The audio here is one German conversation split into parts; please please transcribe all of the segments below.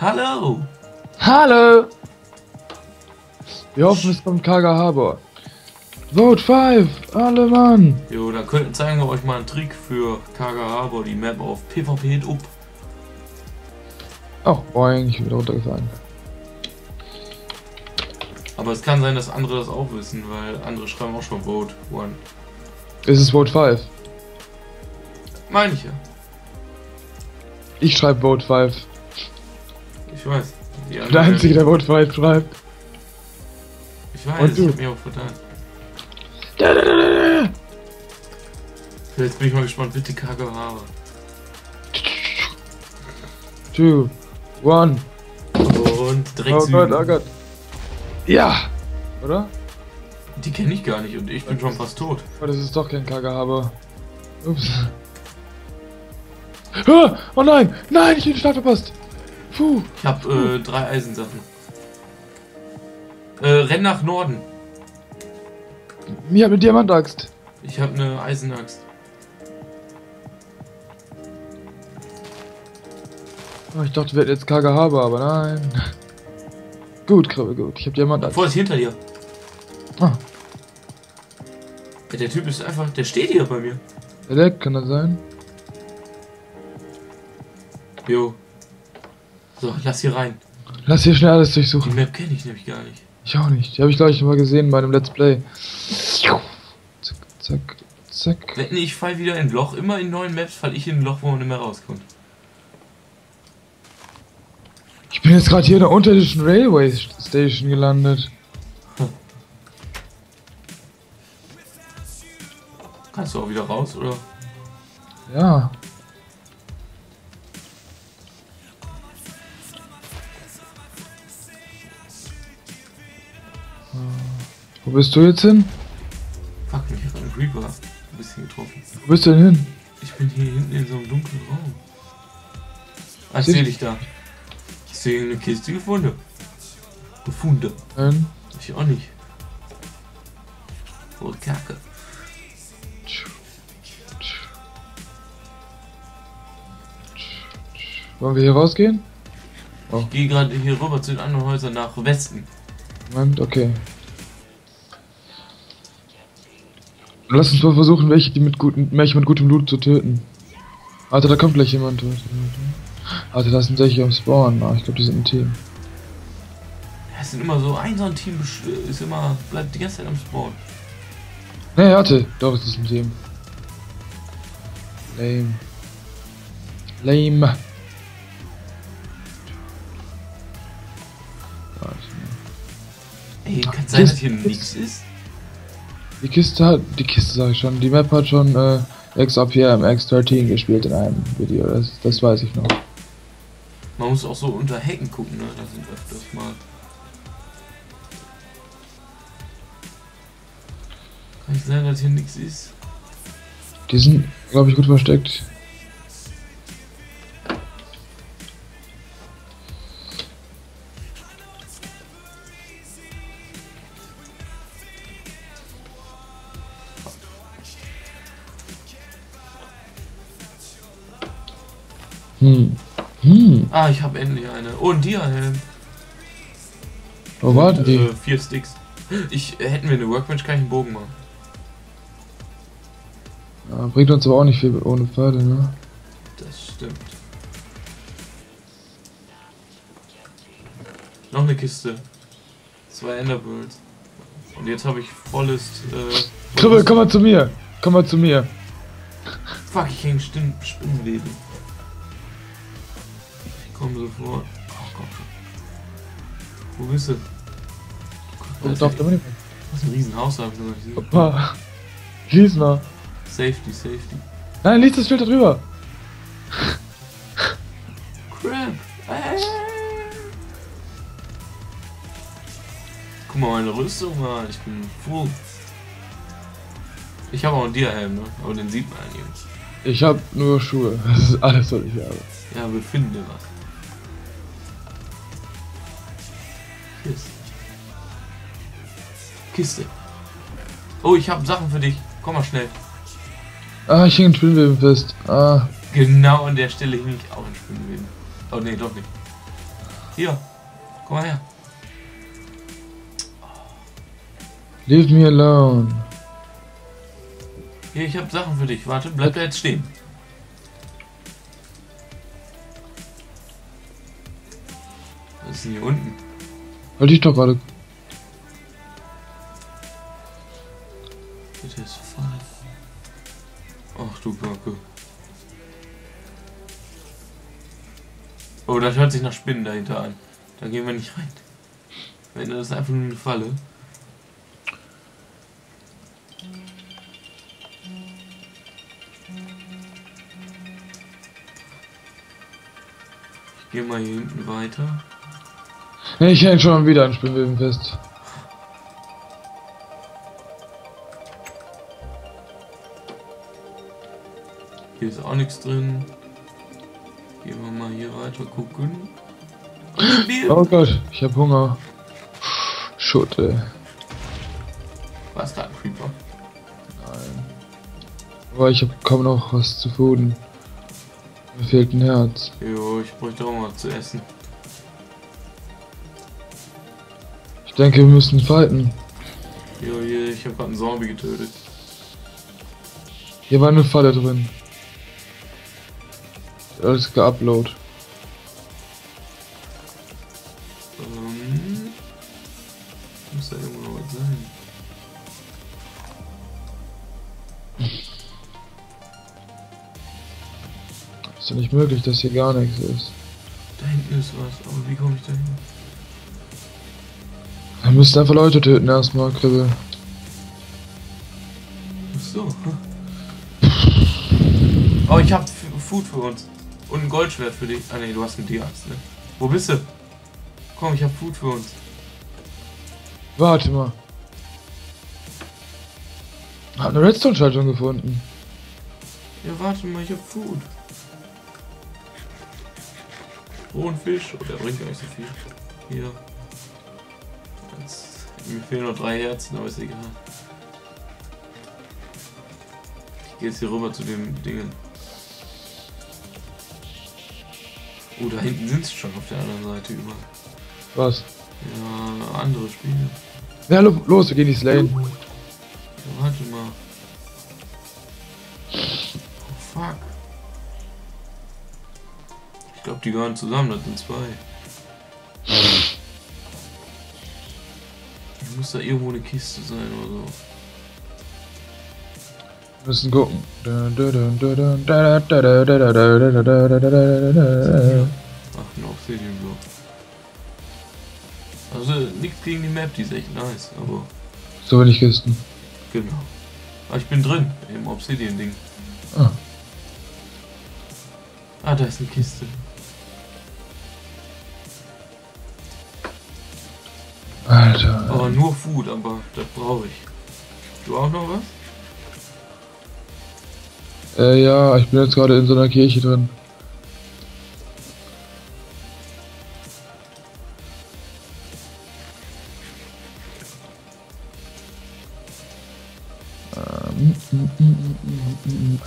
Hallo! Hallo! Wir hoffen, es kommt Kaga Harbour. Vote 5! Alle Mann! Jo, da zeigen wir euch mal einen Trick für Kaga Harbour, die Map auf PvP up. Oh, eigentlich wieder runtergefallen. Aber es kann sein, dass andere das auch wissen, weil andere schreiben auch schon Vote 1. Es ist Vote 5. Meine ich ja. Ich schreibe Vote 5. Ich weiß. Der einzige, der Vote 5 schreibt. Ich weiß, ich hab mir auch vertan. Jetzt bin ich mal gespannt, bitte Kaga Harbour. 2, 1. Und direkt. Oh Gott, oh Gott. Ja! Oder? Die kenne ich gar nicht und ich bin schon fast tot. Oh, das ist doch kein Kaga Harbour. Ups. Oh nein! Nein, ich bin den Start verpasst! Puh! Ich hab 3 Eisensachen. Renn nach Norden. Mir hat eine Diamantaxt. Ich habe eine Eisenaxt. Oh, ich dachte, wir hätten jetzt Kaga Harbour, aber nein. Gut, Krabbe, gut. Ich habe Diamantaxt. Vor ist hinter dir. Ah. Der Typ ist einfach, der steht hier bei mir. Der leckt, kann das sein? Jo. So, lass hier rein. Lass hier schnell alles durchsuchen. Die Map kenne ich nämlich gar nicht. Ich auch nicht. Die habe ich glaube ich mal gesehen bei einem Let's Play. Zack, zack, zack. Wetten, ich fall wieder in ein Loch. Immer in neuen Maps fall ich in ein Loch, wo man nicht mehr rauskommt. Ich bin jetzt gerade hier in der unterirdischen Railway Station gelandet. Hm. Kannst du auch wieder raus, oder? Ja. Wo bist du jetzt hin? Fuck, ich hab einen Creeper ein bisschen getroffen. Wo bist du denn hin? Ich bin hier hinten in so einem dunklen Raum. Was sehe ich da? Ich sehe eine Kiste gefunden. Gefunden. Nein. Ich auch nicht. Oh, Kacke. Wollen wir hier rausgehen? Oh. Ich gehe gerade hier rüber zu den anderen Häusern nach Westen. Moment, okay. Lass uns mal versuchen, welche mit gutem Loot zu töten. Alter, da kommt gleich jemand. Alter, da sind welche am Spawn. Ah, ich glaube, die sind im Team. Ja, es sind immer so, ein Team ist immer, bleibt die ganze Zeit am Spawn. Nee, warte, doch, es ist im Team. Lame. Lame. Ey, kann sein, dass hier nichts ist? Die Kiste sag ich schon, die Map hat schon XRPM, X13 gespielt in einem Video, das weiß ich noch. Man muss auch so unter Hecken gucken, ne? Da sind öfters mal. Kann ich sagen, dass hier nichts ist? Die sind, glaube ich, gut versteckt. Ah, ich habe endlich eine. Oh, ein Dia-Helm. Wo waren die? 4 Sticks. Hätten wir eine Workbench, kann ich einen Bogen machen. Ja, bringt uns aber auch nicht viel ohne Pfeile, ne? Das stimmt. Noch eine Kiste. 2 Enderbirds. Und jetzt habe ich volles... Kribbel, komm mal zu mir! Komm mal zu mir! Fuck, ich häng Spinnenweben. Komm sofort. Oh Gott. Wo bist du? Was ist ein Riesenhaus, hab ich noch nicht gesehen. Opa. Lies mal. Safety, safety. Nein, lies das Schild da drüber. Crap. Guck mal meine Rüstung, Mann. Ich bin full. Ich habe auch einen Dia-Helm, ne? Aber den sieht man ja nicht. Ich habe nur Schuhe. Das ist alles, was ich habe. Ja, wir finden ja was. Kiste. Oh, ich habe Sachen für dich. Komm mal schnell. Ah, ich hänge in Spinnenweben fest. Ah. Genau an der Stelle hing ich auch in Spinnenweben. Oh, nee, doch nicht. Hier. Komm mal her. Leave me alone. Hier, ich habe Sachen für dich. Warte, bleib da jetzt stehen. Was ist denn hier unten? Wollte ich doch gerade. Bitte ist voll. Ach du Kacke. Oh, das hört sich nach Spinnen dahinter an. Da gehen wir nicht rein. Wenn das einfach nur eine Falle. Ich gehe mal hier hinten weiter. Ich hänge schon wieder an Spinnweben fest. Hier ist auch nichts drin. Gehen wir mal hier weiter gucken. Oh Gott, ich hab Hunger. Schutte. War es da ein Creeper? Nein. Aber ich hab kaum noch was zu futtern. Mir fehlt ein Herz. Jo, ich bräuchte auch mal zu essen. Ich denke, wir müssen fighten. Jo, hier, ich hab grad einen Zombie getötet. Hier war eine Falle drin. Alles geuploadet. Muss da irgendwo noch was sein. Ist doch nicht möglich, dass hier gar nichts ist. Da hinten ist was, aber wie komme ich da hin? Wir müssen einfach Leute töten erstmal, Kribbel. Ach so. Oh, ich hab Food für uns. Und ein Goldschwert für dich. Ah ne, du hast einen D-Axt, ne? Wo bist du? Komm, ich hab Food für uns. Warte mal. Hab eine Redstone-Schaltung gefunden. Ja, warte mal, ich hab Food. Rohen Fisch. Oh, der bringt ja nicht so viel. Hier. Jetzt, mir fehlen noch 3 Herzen, aber ist egal. Ich geh jetzt hier rüber zu dem Dingen. Oh, da hinten sind sie schon auf der anderen Seite über. Was? Ja, andere Spiele. Ja, los, wir gehen die Slane. Ja, warte mal. Oh, fuck. Ich glaube, die gehören zusammen, das sind 2. Ich muss da irgendwo eine Kiste sein oder so. Wir müssen gucken. Ach, ein Obsidian-Block. Also nichts gegen die Map, die ist echt nice, aber... So wenig Kisten. Genau. Aber ich bin drin, im Obsidian-Ding. Ah. Ah, da ist eine Kiste. Alter. Aber nur Food, aber das brauche ich. Du auch noch was? Ja, ich bin jetzt gerade in so einer Kirche drin.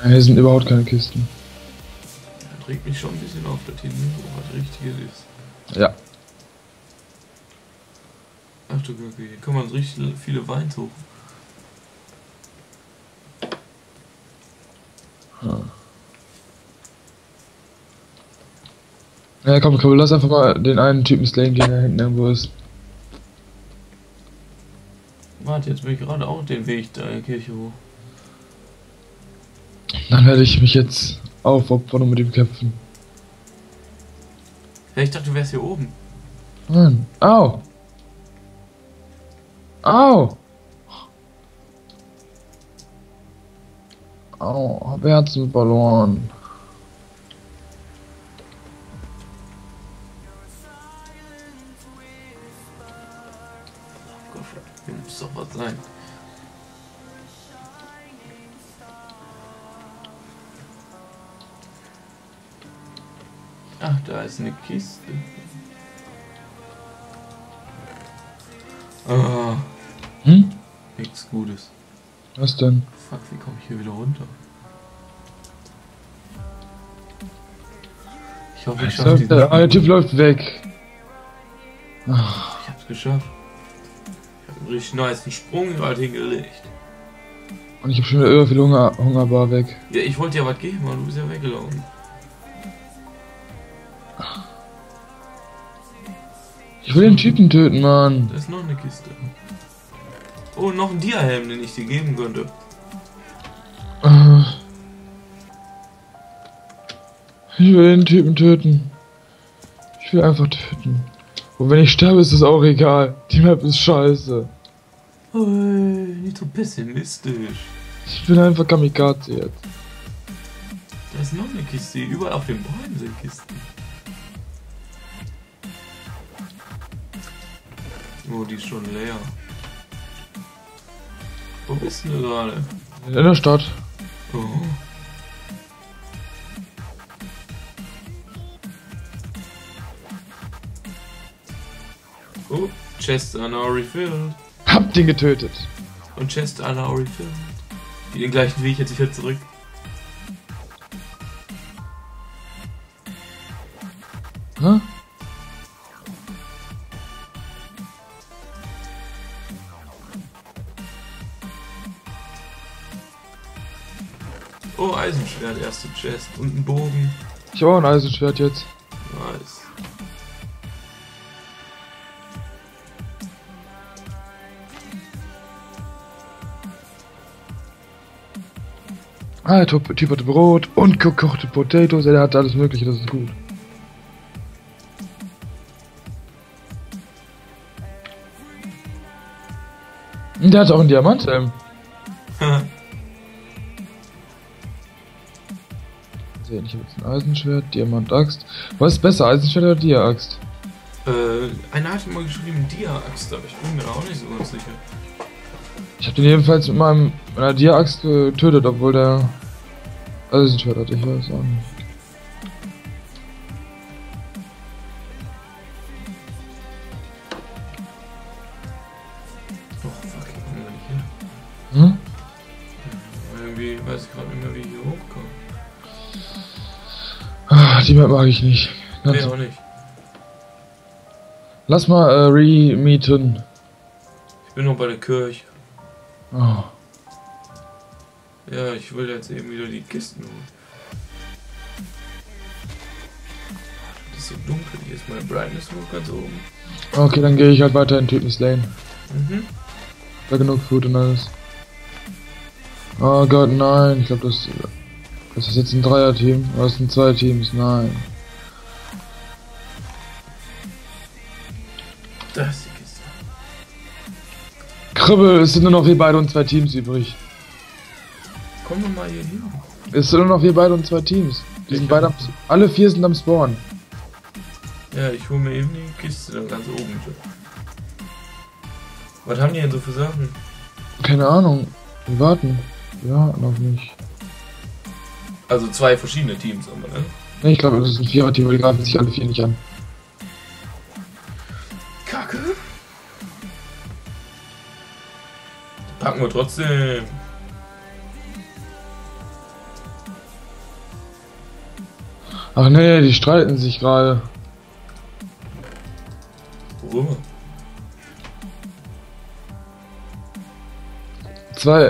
Hier sind überhaupt keine Kisten. Das regt mich schon ein bisschen auf, dass hier nirgendwo was Richtiges ist. Ja. Ach du Gott, hier kann man richtig viele Weinsuchen. Ja, komm, lass einfach mal den einen Typen slayen, der da hinten irgendwo ist. Warte, jetzt bin ich gerade auch den Weg der Kirche hoch. Dann werde ich mich jetzt aufopfern und mit ihm kämpfen. Ja, ich dachte, du wärst hier oben. Mann, au! Au! Au, hab Herzen verloren. Nein. Ach, da ist eine Kiste. Ah. Hm? Nichts Gutes. Was denn? Fuck, wie komme ich hier wieder runter? Ich hoffe, ich schaffe diesen... Der Typ läuft weg. Ach. Ich hab's geschafft. Ich hab einen richtig nice Sprung gerade hingelegt. Und ich hab schon wieder über viel Hungerbar weg. Ja, ich wollte ja was geben, aber du bist ja weggelaufen. Ich will den Typen töten, Mann. Da ist noch eine Kiste. Oh, noch ein Diahelm, den ich dir geben könnte. Ich will den Typen töten. Ich will einfach töten. Und wenn ich sterbe, ist es auch egal. Die Map ist scheiße. Hey, nicht so pessimistisch. Ich bin einfach Kamikaze jetzt. Da ist noch eine Kiste. Überall auf den Bäumen sind Kisten. Oh, die ist schon leer. Wo bist du gerade? In der Stadt. Oh. Oh, Chests are now refilled. Hab den getötet. Und Chests are now refilled. Die den gleichen Weg jetzt wieder zurück. Hä? Oh, Eisenschwert, erste Chest und ein Bogen. Ich habe auch ein Eisenschwert jetzt. Nice. Ah, der Typ hatte Brot und gekochte Potatoes, er hatte alles Mögliche, das ist gut. Und der hat auch einen Diamanthelm. Ich habe jetzt ein Eisenschwert, Diamantaxt. Was ist besser, Eisenschwert oder Dia-Axt? Einer hat mal geschrieben Dia-Axt, aber ich bin mir auch nicht so ganz sicher. Ich habe den jedenfalls mit meiner Dia-Axt getötet, obwohl der Eisenschwert hatte, ich weiß auch nicht. Oh, fuck, ich bin gar nicht hier. Hm? Irgendwie weiß ich gerade nicht mehr, wie ich hier hochkomme. Die Map mag ich nicht. Lass nee, auch nicht. Lass mal re-meeten. Ich bin noch bei der Kirche. Oh. Ja, ich will jetzt eben wieder die Kisten holen. Das ist so dunkel, hier ist meine Brightness hoch ganz oben. Okay, dann gehe ich halt weiter in Typen Lane. Mhm. Da genug Food und alles. Oh Gott, nein, ich glaube das... Das ist jetzt ein Dreier-Team, oder das sind zwei Teams, nein. Das ist die Kiste. Kribbel, es sind nur noch wir beide und zwei Teams übrig. Komm doch mal hier hin. Es sind nur noch wir beide und zwei Teams. Die sind beide am, alle vier sind am Spawn. Ja, ich hole mir eben die Kiste da ganz oben. Was haben die denn so für Sachen? Keine Ahnung. Wir warten. Ja, noch nicht. Also zwei verschiedene Teams haben wir, ne? Ich glaube, das ist ein Vierer-Team, die greifen sich alle vier nicht an. Kacke! Packen wir trotzdem! Ach nee, die streiten sich gerade. Worüber?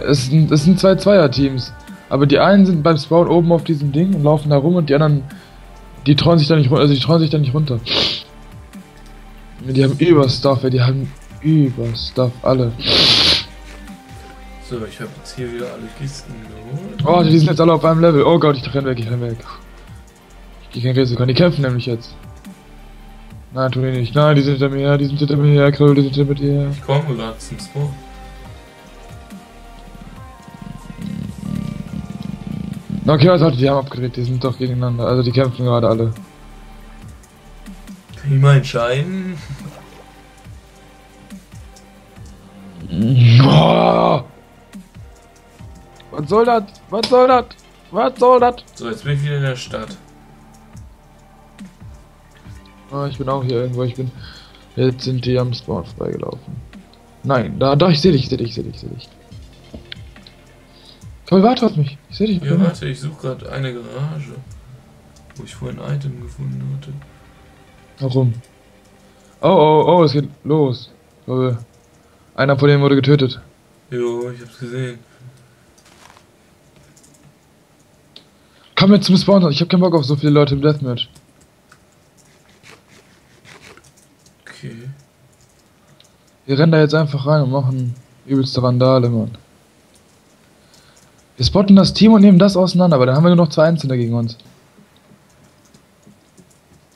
Es sind zwei Zweier-Teams. Aber die einen sind beim Spawn oben auf diesem Ding und laufen da rum und die anderen, die trauen sich da nicht runter, Die haben Überstuff, die haben Überstuff, alle. So, ich habe jetzt hier wieder alle Kisten geholt. Oh, die sind jetzt alle auf einem Level. Oh Gott, ich renn weg. Ich geh kein Risiko, die kämpfen nämlich jetzt. Nein, tu die nicht. Nein, die sind hinter mir her, Krill, die sind hinter mir her. Ich komme gerade zum Spawn. Okay, also die haben abgedreht, die sind doch gegeneinander, also die kämpfen gerade alle. Kann ich mal entscheiden? Boah! Was soll das? Was soll das? Was soll das? So, jetzt bin ich wieder in der Stadt. Ah, ich bin auch hier irgendwo, Jetzt sind die am Spawn vorbeigelaufen. Nein, da, ich seh dich. Komm, warte auf mich. Ich seh dich. Ja, warte, ich suche gerade eine Garage, wo ich vorhin ein Item gefunden hatte. Warum? Oh, oh, oh, es geht los. Einer von denen wurde getötet. Jo, ich hab's gesehen. Komm jetzt zum Spawn, ich hab keinen Bock auf so viele Leute im Deathmatch. Okay. Wir rennen da jetzt einfach rein und machen übelste Randale, Mann. Wir spotten das Team und nehmen das auseinander, aber dann haben wir nur noch zwei Einzelne gegen uns.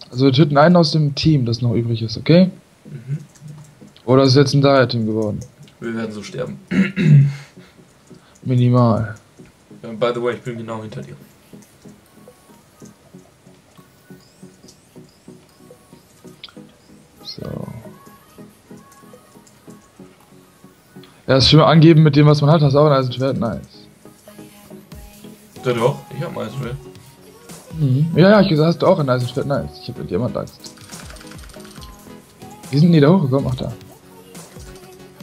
Also wir töten einen aus dem Team, das noch übrig ist, okay? Mhm. Oder ist jetzt ein Dreier-Team geworden? Wir werden so sterben. Minimal. By the way, ich bin genau hinter dir. So. Ja, das ist schön angeben mit dem, was man hat. Hast du auch ein Eisenschwert? Nice. Ja, doch, ich hab ein Eisenschwert. Mhm. Ja, ja, ich gesagt, hast du auch ein Eisenschwert? Nice. Ich hab mit jemand Angst. Wie sind die da hochgekommen? Ach da.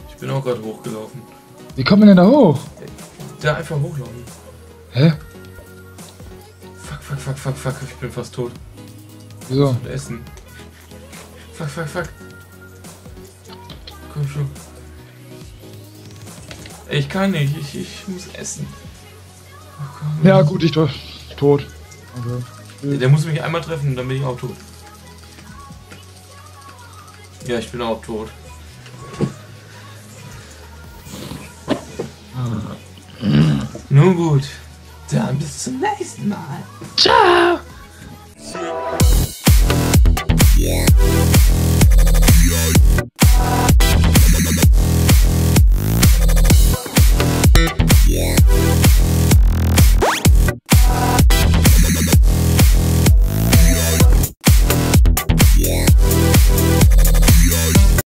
Ich bin auch gerade hochgelaufen. Wie kommen wir denn da hoch? Da einfach hochlaufen. Hä? Fuck, fuck, fuck, fuck, fuck, ich bin fast tot. Wieso? Ich essen. Fuck, fuck, fuck. Komm schon. Ich kann nicht, ich muss essen. Oh, komm, ja gut, ich bin tot. Okay. Der muss mich einmal treffen und dann bin ich auch tot. Ja, ich bin auch tot. Nun gut, dann bis zum nächsten Mal. Ciao!